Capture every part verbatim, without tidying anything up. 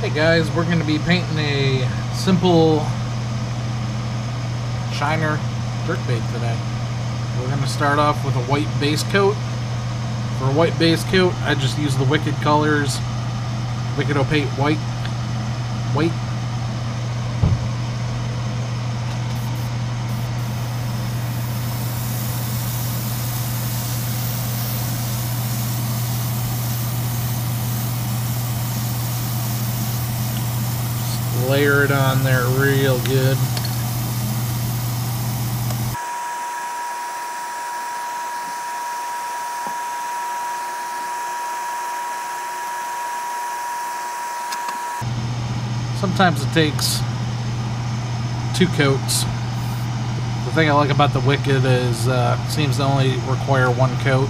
Hey guys, we're going to be painting a simple Shiner jerkbait today. We're going to start off with a white base coat. For a white base coat, I just use the Wicked colors, Wicked Opaque White, white. Layer it on there real good. Sometimes it takes two coats. The thing I like about the Wicked is uh, it seems to only require one coat.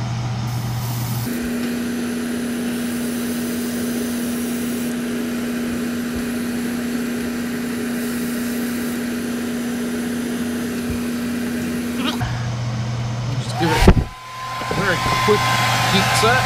Give it a very quick heat set.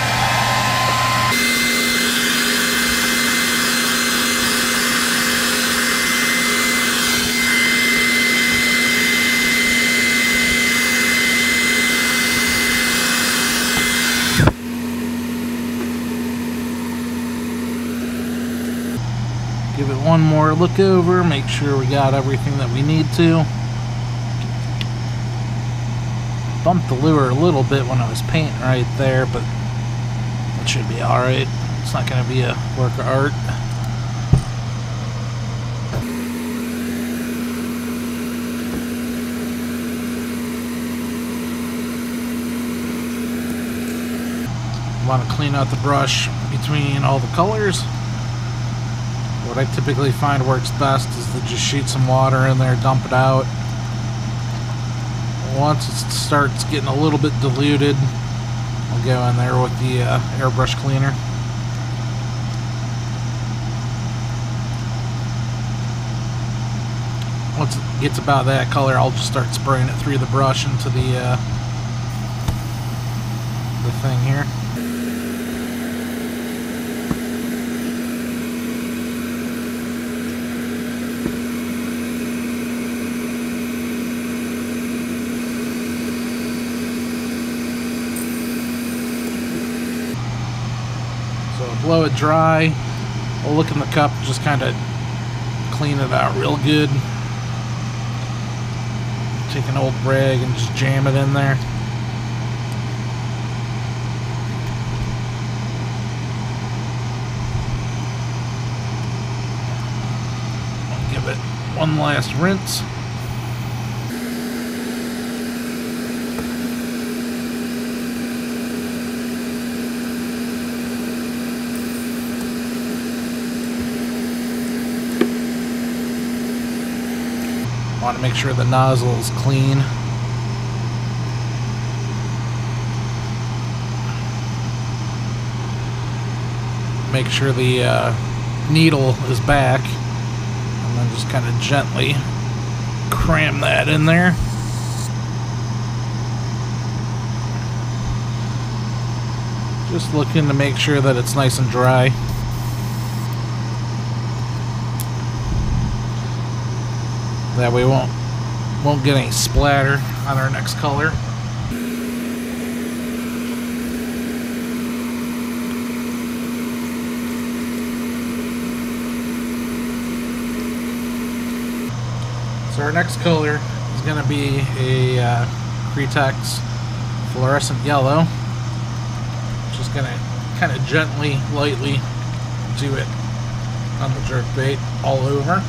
Give it one more look over, make sure we got everything that we need to. Bumped the lure a little bit when I was painting right there, but it should be alright. It's not going to be a work of art. I want to clean out the brush between all the colors. What I typically find works best is to just shoot some water in there, dump it out. Once it starts getting a little bit diluted, I'll go in there with the uh, airbrush cleaner. Once it gets about that color, I'll just start spraying it through the brush into the uh, the thing here. Blow it dry. We'll look in the cup, just kind of clean it out real good. Take an old rag and just jam it in there. I'll give it one last rinse. Want to make sure the nozzle is clean. Make sure the uh, needle is back, and then just kind of gently cram that in there. Just looking to make sure that it's nice and dry. That way we won't, won't get any splatter on our next color. So our next color is going to be a uh, Createx fluorescent yellow. Just going to kind of gently, lightly do it on the jerkbait all over.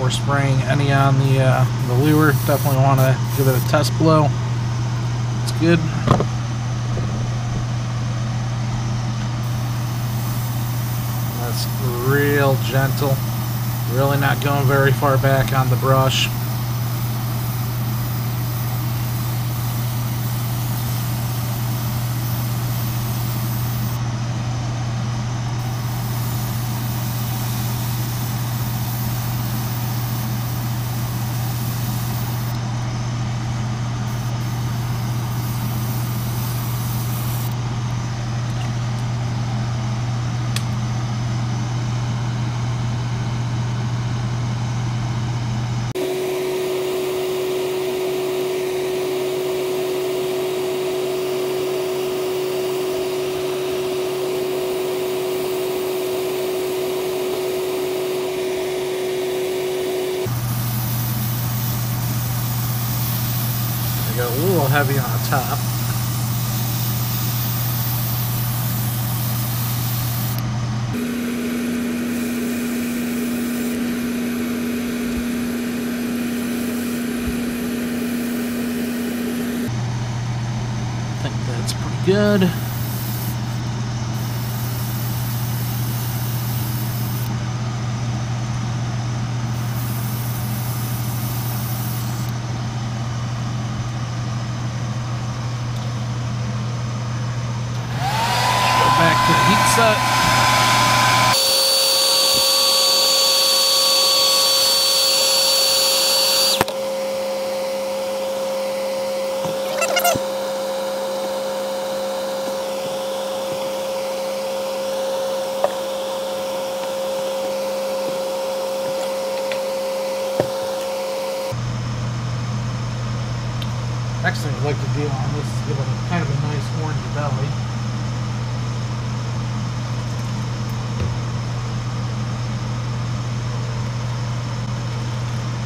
Before spraying any on the, uh, the lure, definitely want to give it a test blow. It's good. That's real gentle. Really not going very far back on the brush. little heavy on the top. I think that's pretty good. Next thing I'd like to do on this is give it a kind of a nice orange belly.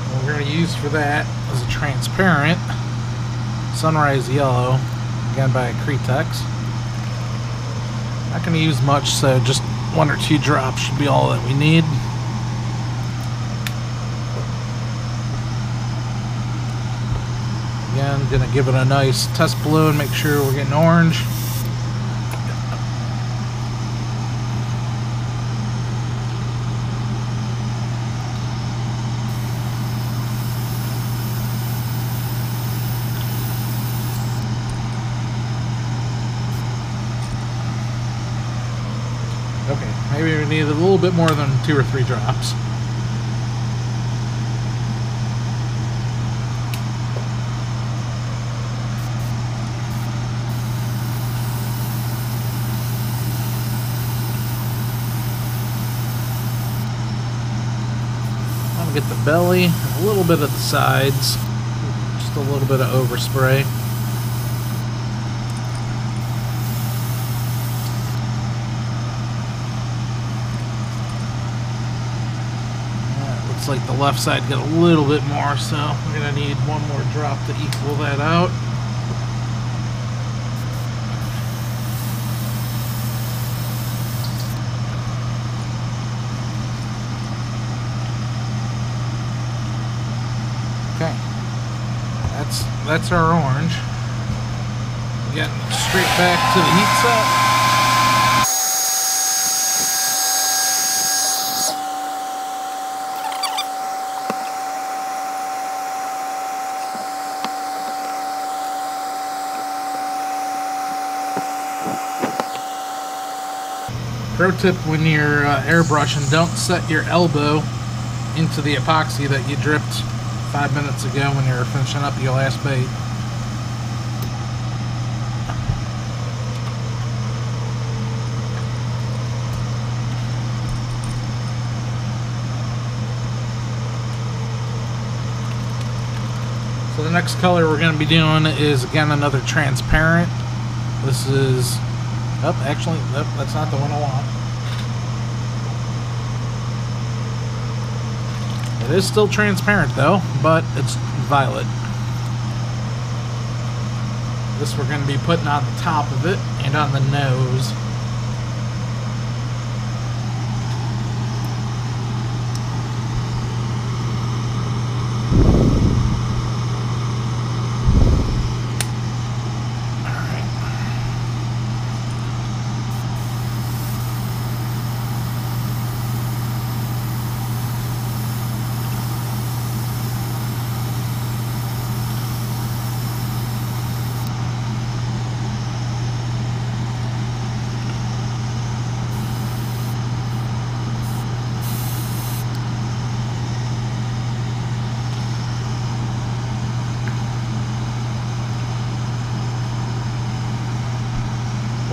What we're going to use for that is a transparent sunrise yellow, again by Createx. Not going to use much, so just one or two drops should be all that we need. Again, gonna give it a nice test blue and make sure we're getting orange. Okay, maybe we need a little bit more than two or three drops. Get the belly, a little bit of the sides, just a little bit of overspray. That looks like the left side got a little bit more, so I'm going to need one more drop to equal that out. That's our orange. Getting straight back to the heat set. Pro tip: when you're uh, airbrushing, don't set your elbow into the epoxy that you dripped five minutes ago when you were finishing up your last bait. So the next color we're going to be doing is again another transparent. This is, oh actually, nope, that's not the one I want. It is still transparent though, but it's violet. This we're going to be putting on the top of it and on the nose.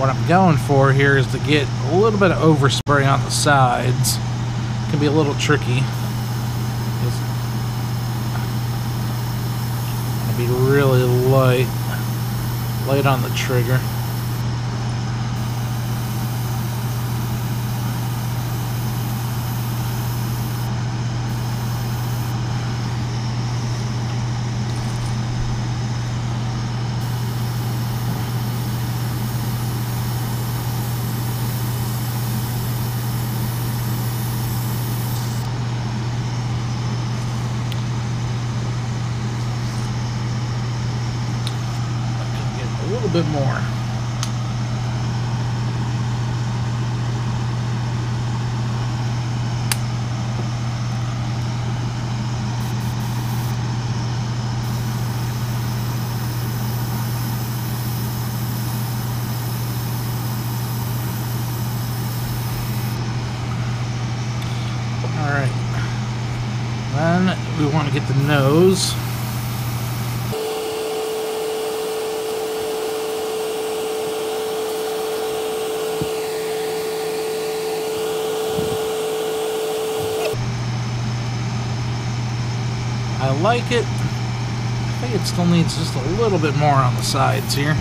What I'm going for here is to get a little bit of overspray on the sides. It can be a little tricky. It'll be really light, light on the trigger. little bit more. Get the nose. I like it. I think it still needs just a little bit more on the sides here.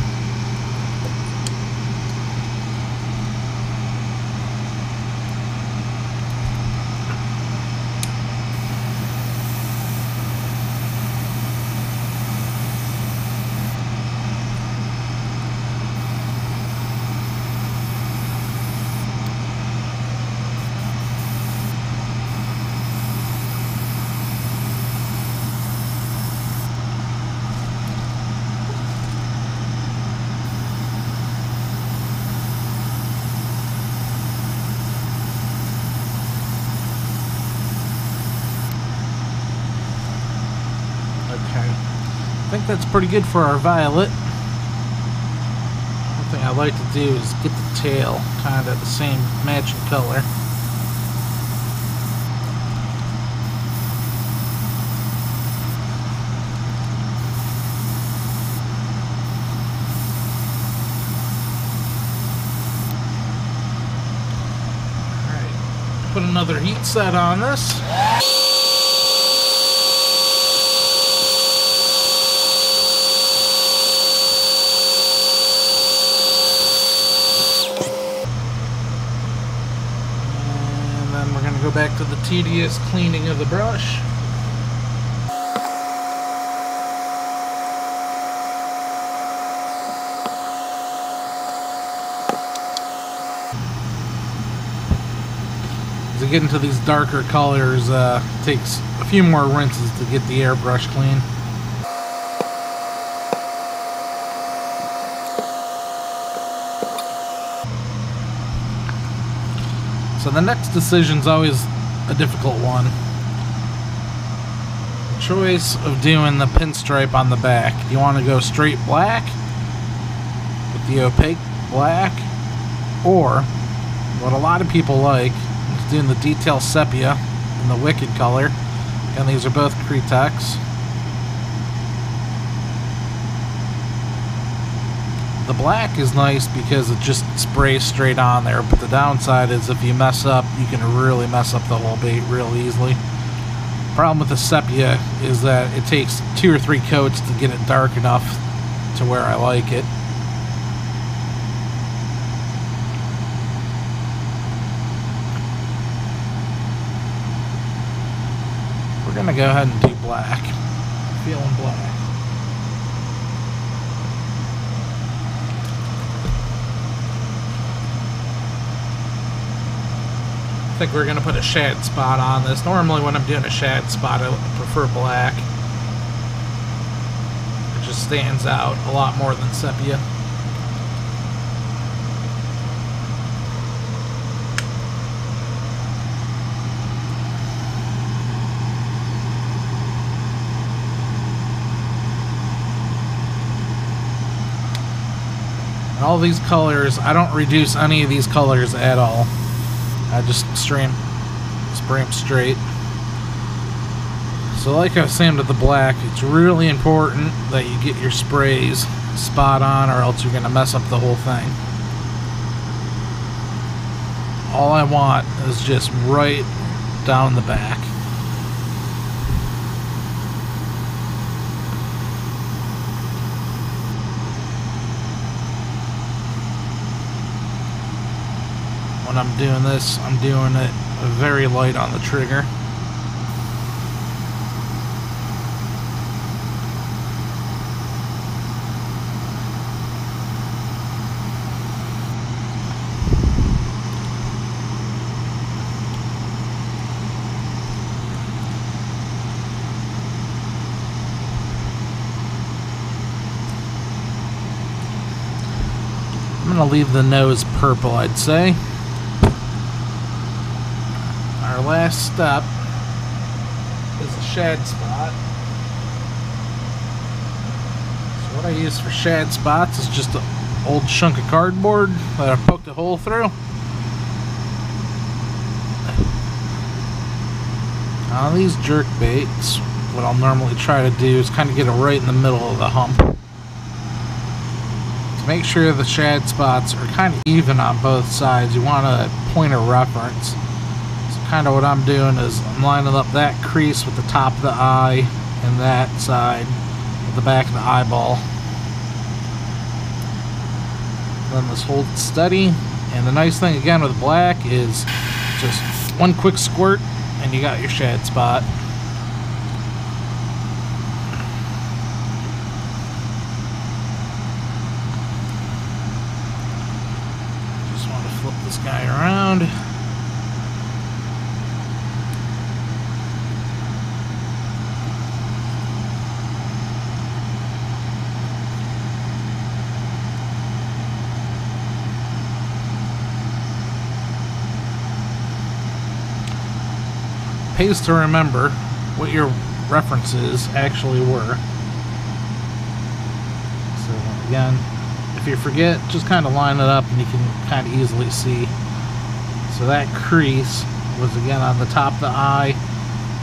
I think that's pretty good for our violet. One thing I like to do is get the tail kind of the same matching color. Alright, put another heat set on this. Back to the tedious cleaning of the brush. As you get into these darker colors, uh, it takes a few more rinses to get the airbrush clean. So the next decision's always a difficult one. The choice of doing the pinstripe on the back. Do you want to go straight black with the opaque black? Or, what a lot of people like, is doing the detail sepia in the Wicked color. And these are both Createx. The black is nice because it just sprays straight on there, but the downside is if you mess up, you can really mess up the whole bait real easily. The problem with the sepia is that it takes two or three coats to get it dark enough to where I like it. We're gonna go ahead and do black. I'm feeling black. I think we're gonna put a shad spot on this. Normally when I'm doing a shad spot I prefer black. It just stands out a lot more than sepia. And all these colors, I don't reduce any of these colors at all. I just stream, spray them straight. So like I was saying to the black, it's really important that you get your sprays spot on or else you're going to mess up the whole thing. All I want is just right down the back. When I'm doing this, I'm doing it very light on the trigger. leave the nose purple, I'd say. Our last stop is a shad spot. So what I use for shad spots is just an old chunk of cardboard that I poked a hole through. On these jerk baits, what I'll normally try to do is kind of get it right in the middle of the hump. Make sure the shad spots are kind of even on both sides. You want a point of reference. So kind of what I'm doing is I'm lining up that crease with the top of the eye and that side with the back of the eyeball. Then this hold steady. And the nice thing again with black is just one quick squirt and you got your shad spot. This guy around. Pays to remember what your references actually were. So again, if you forget, just kind of line it up and you can kind of easily see. So that crease was again on the top of the eye,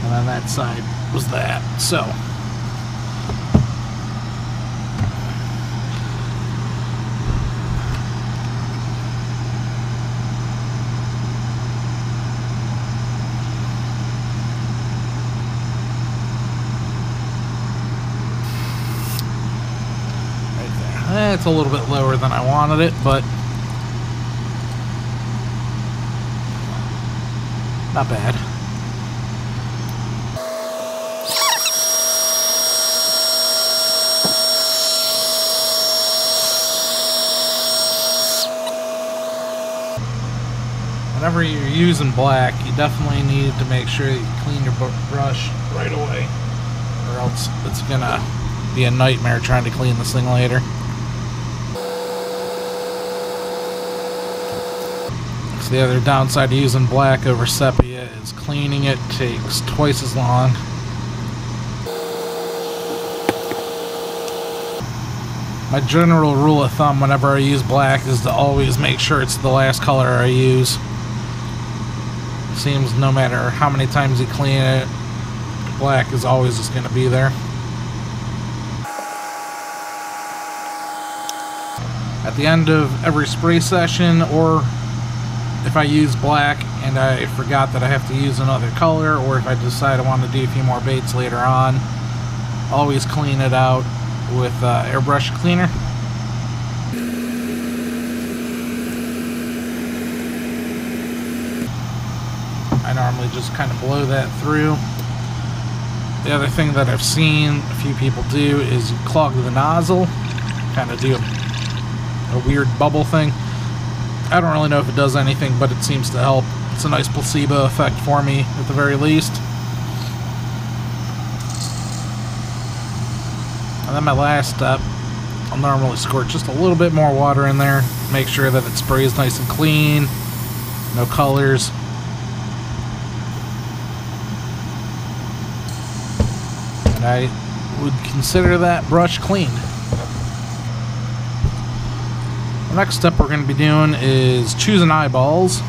and on that side was that. So it's a little bit lower than I wanted it, but not bad. Whenever you're using black, you definitely need to make sure that you clean your brush right away, or else it's gonna be a nightmare trying to clean this thing later. The other downside to using black over sepia is cleaning it takes twice as long. My general rule of thumb whenever I use black is to always make sure it's the last color I use. Seems no matter how many times you clean it, black is always just going to be there. At the end of every spray session, or if I use black and I forgot that I have to use another color, or if I decide I want to do a few more baits later on, always clean it out with uh, airbrush cleaner. I normally just kind of blow that through. The other thing that I've seen a few people do is you clog the nozzle, kind of do a, a weird bubble thing. I don't really know if it does anything, but it seems to help. It's a nice placebo effect for me, at the very least. And then my last step, I'll normally squirt just a little bit more water in there, make sure that it sprays nice and clean, no colors. And I would consider that brush cleaned. Next step we're going to be doing is choosing eyeballs.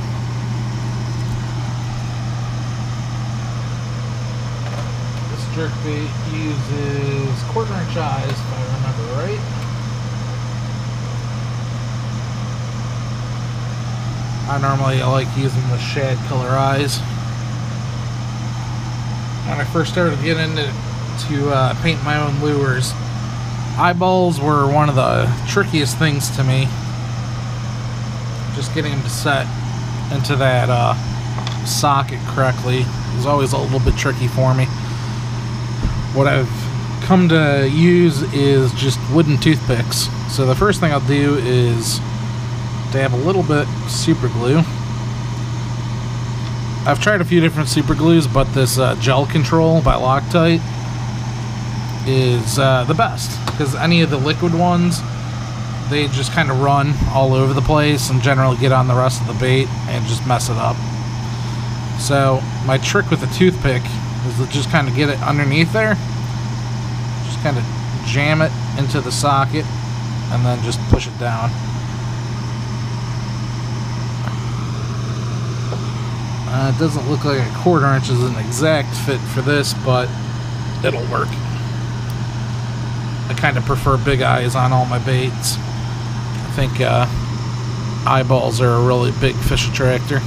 This jerkbait uses quarter inch eyes, if I remember right. I normally like using the shad color eyes. When I first started getting into to uh, paint my own lures, eyeballs were one of the trickiest things to me. Just getting them to set into that uh, socket correctly is always a little bit tricky for me. What I've come to use is just wooden toothpicks. So the first thing I'll do is dab a little bit super glue. I've tried a few different super glues, but this uh, Gel Control by Loctite is uh, the best, because any of the liquid ones they just kind of run all over the place and generally get on the rest of the bait and just mess it up. So my trick with the toothpick is to just kind of get it underneath there, just kind of jam it into the socket, and then just push it down. Uh, it doesn't look like a quarter inch is an exact fit for this, but it'll work. I kind of prefer big eyes on all my baits. I think uh, eyeballs are a really big fish attractor,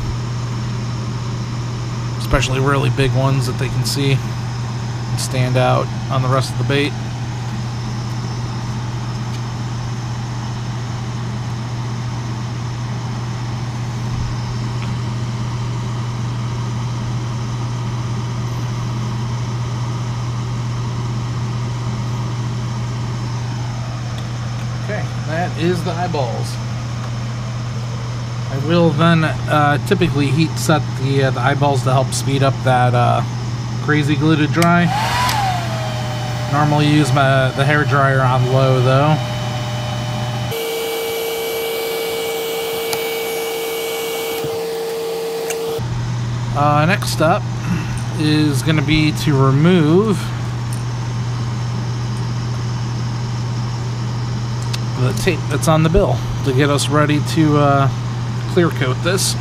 especially really big ones that they can see and stand out on the rest of the bait. Is the eyeballs. I will then uh, typically heat set the, uh, the eyeballs to help speed up that uh, crazy glue to dry. Normally use my, the hairdryer on low though. Uh, next up is going to be to remove the tape that's on the bill to get us ready to uh, clear coat this.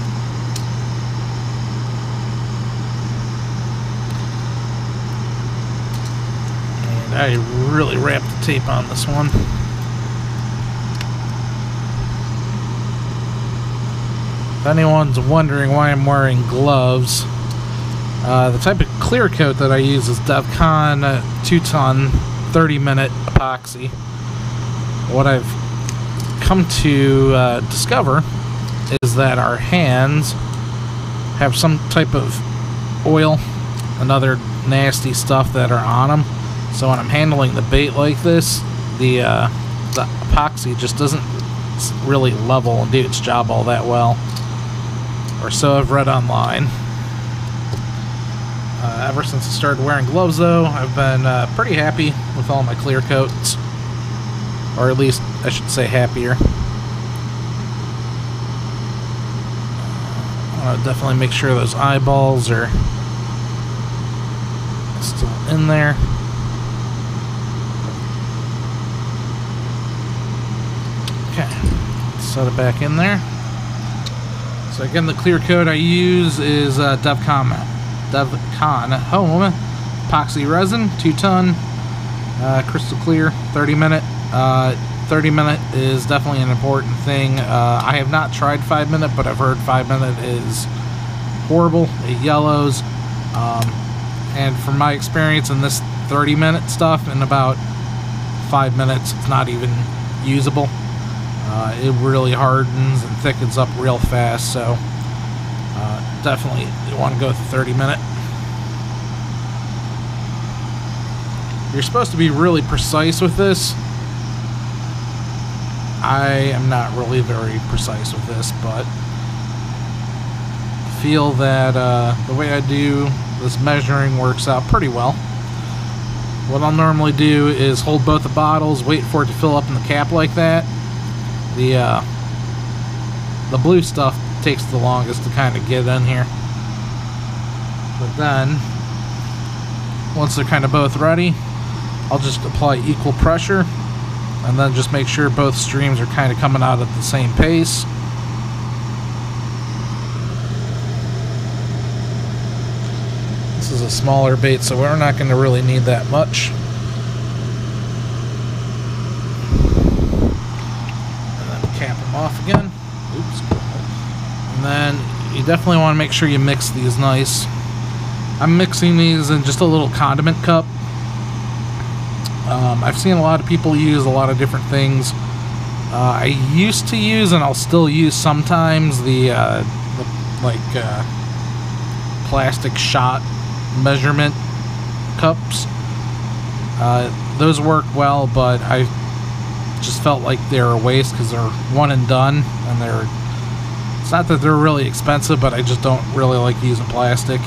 And I really wrapped the tape on this one. If anyone's wondering why I'm wearing gloves, uh, the type of clear coat that I use is DevCon uh, two-ton thirty minute epoxy. What I've come to uh, discover is that our hands have some type of oil and other nasty stuff that are on them. So when I'm handling the bait like this, the, uh, the epoxy just doesn't really level and do its job all that well. Or so I've read online. Uh, ever since I started wearing gloves though, I've been uh, pretty happy with all my clear coats. Or at least, I should say, happier. I want to definitely make sure those eyeballs are still in there. Okay, set it back in there. So again, the clear coat I use is uh, DevCon, DevCon Home Epoxy Resin, two-ton, uh, crystal clear, thirty minute. Uh, thirty minute is definitely an important thing. Uh, I have not tried five minute, but I've heard five minute is horrible. It yellows. Um, and from my experience in this thirty minute stuff, in about five minutes, it's not even usable. Uh, it really hardens and thickens up real fast, so uh, definitely you want to go with the thirty minute. You're supposed to be really precise with this. I am not really very precise with this, but I feel that uh, the way I do this measuring works out pretty well. What I'll normally do is hold both the bottles, wait for it to fill up in the cap like that. The, uh, the blue stuff takes the longest to kind of get in here. But then, once they're kind of both ready, I'll just apply equal pressure. And then just make sure both streams are kind of coming out at the same pace. This is a smaller bait, so we're not going to really need that much. And then cap them off again. Oops. And then you definitely want to make sure you mix these nice. I'm mixing these in just a little condiment cup. Um, I've seen a lot of people use a lot of different things. Uh, I used to use, and I'll still use sometimes, the, uh, the like uh, plastic shot measurement cups. Uh, those work well, but I just felt like they're a waste because they're one and done, and they're. It's not that they're really expensive, but I just don't really like using plastic.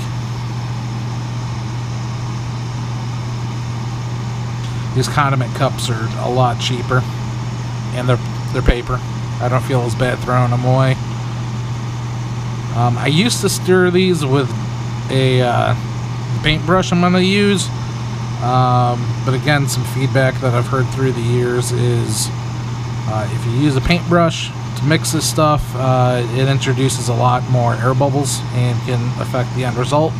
These condiment cups are a lot cheaper, and they're They're paper. I don't feel as bad throwing them away. Um, I used to stir these with a uh, paintbrush I'm going to use. Um, but again, some feedback that I've heard through the years is uh, if you use a paintbrush to mix this stuff, uh, it introduces a lot more air bubbles and can affect the end result.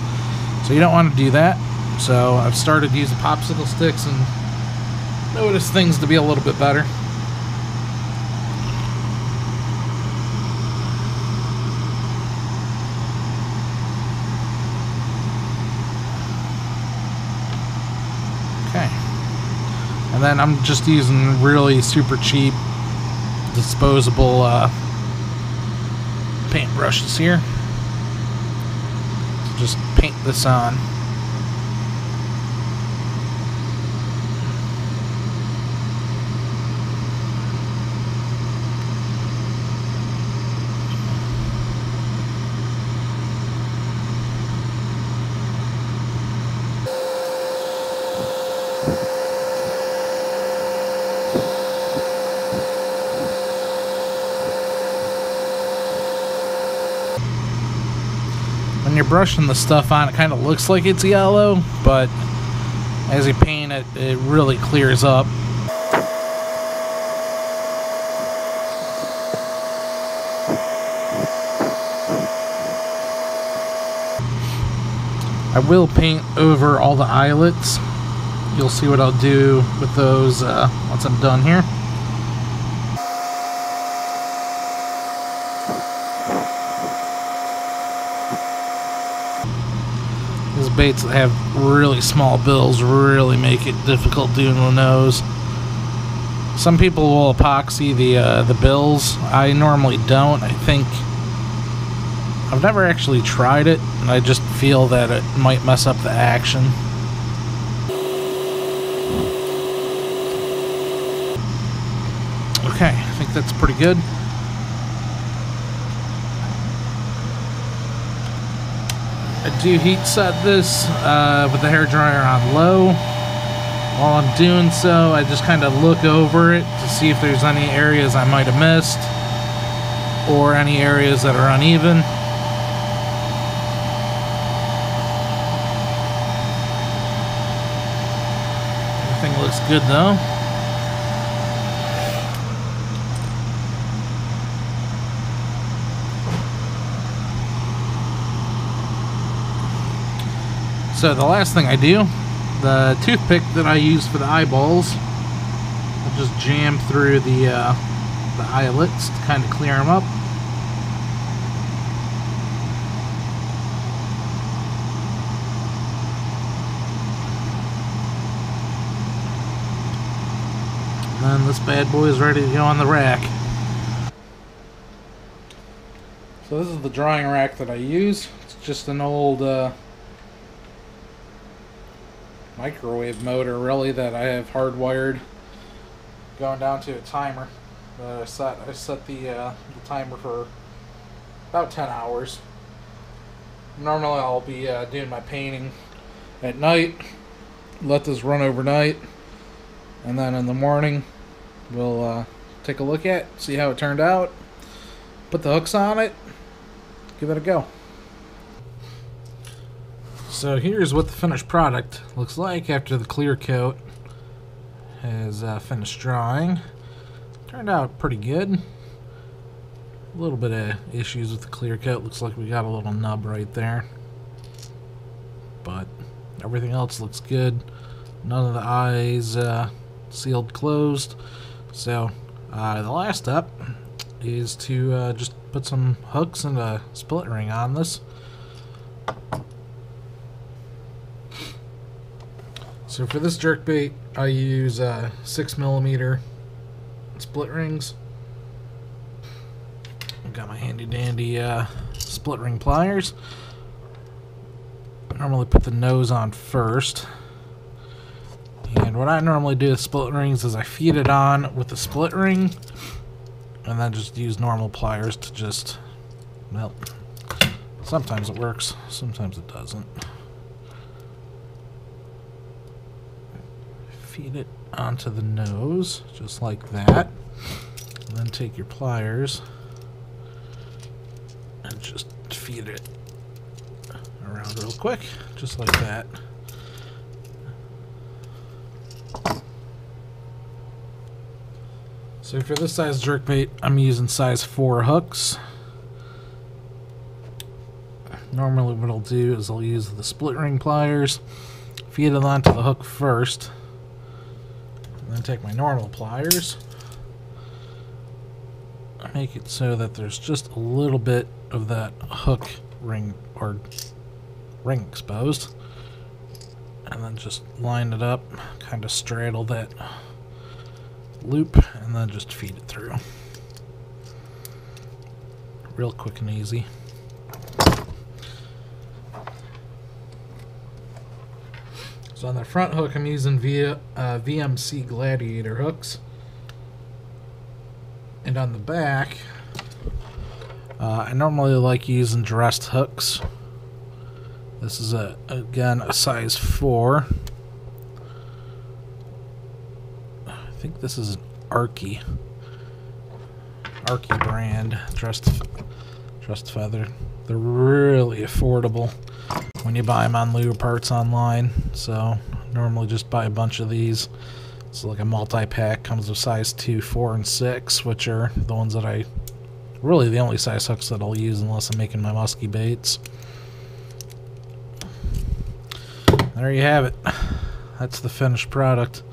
So you don't want to do that. So I've started using popsicle sticks and noticed things to be a little bit better. Okay. And then I'm just using really super cheap disposable uh, paint brushes here. So just paint this on. When you're brushing the stuff on, it kind of looks like it's yellow, but as you paint it, it really clears up. I will paint over all the eyelets. You'll see what I'll do with those uh, once I'm done here. Baits that have really small bills really make it difficult doing the nose. Some people will epoxy the uh, the bills. I normally don't. I think I've never actually tried it, and I just feel that it might mess up the action. Okay, I think that's pretty good. I do heat set this uh, with the hairdryer on low. While I'm doing so, I just kind of look over it to see if there's any areas I might have missed or any areas that are uneven. Everything looks good though. So the last thing I do, the toothpick that I use for the eyeballs, I'll just jam through the, uh, the eyelets to kind of clear them up. And then this bad boy is ready to go on the rack. So this is the drying rack that I use. It's just an old... Uh, microwave motor really that I have hardwired going down to a timer that I set. I set the, uh, the timer for about ten hours. Normally I'll be uh, doing my painting at night, let this run overnight, and then in the morning we'll uh, take a look at it, see how it turned out, put the hooks on it, give it a go. So here's what the finished product looks like after the clear coat has uh, finished drying. Turned out pretty good. A little bit of issues with the clear coat. Looks like we got a little nub right there. But everything else looks good. None of the eyes uh, sealed closed. So uh, the last step is to uh, just put some hooks and a split ring on this. So for this jerkbait, I use uh, six millimeter split rings. I've got my handy dandy uh, split ring pliers. I normally put the nose on first. And what I normally do with split rings is I feed it on with the split ring and then just use normal pliers to just melt. Sometimes it works, sometimes it doesn't. Feed it onto the nose, just like that, and then take your pliers and just feed it around real quick, just like that. So for this size jerkbait, I'm using size four hooks. Normally what I'll do is I'll use the split ring pliers, feed it onto the hook first, and then take my normal pliers. Make it so that there's just a little bit of that hook ring or ring exposed. And then just line it up, kind of straddle that loop, and then just feed it through. Real quick and easy. So on the front hook, I'm using via, uh, V M C Gladiator hooks. And on the back, uh, I normally like using dressed hooks. This is, a again, a size four. I think this is an Arky. Arky brand, dressed, dressed feather. They're really affordable when you buy them on Lure Parts online. So normally just buy a bunch of these. It's like a multi-pack, comes with size two, four, and six, which are the ones that I... really the only size hooks that I'll use unless I'm making my musky baits. There you have it. That's the finished product.